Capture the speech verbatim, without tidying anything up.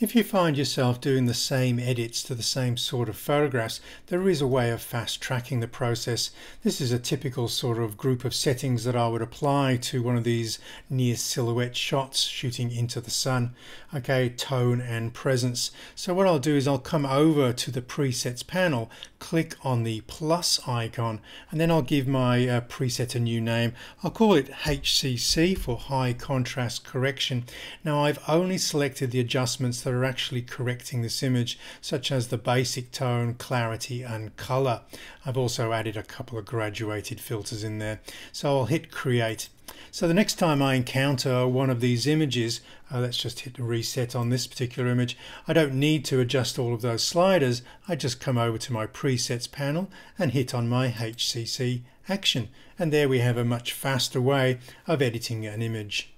If you find yourself doing the same edits to the same sort of photographs, there is a way of fast tracking the process. This is a typical sort of group of settings that I would apply to one of these near silhouette shots shooting into the sun. Okay, tone and presence. So what I'll do is I'll come over to the presets panel, click on the plus icon, and then I'll give my uh, preset a new name. I'll call it H C C for high contrast correction. Now I've only selected the adjustments that that are actually correcting this image, such as the basic tone, clarity and color. I've also added a couple of graduated filters in there. So I'll hit create. So the next time I encounter one of these images, uh, let's just hit reset on this particular image. I don't need to adjust all of those sliders. I just come over to my presets panel and hit on my H C C action. And there we have a much faster way of editing an image.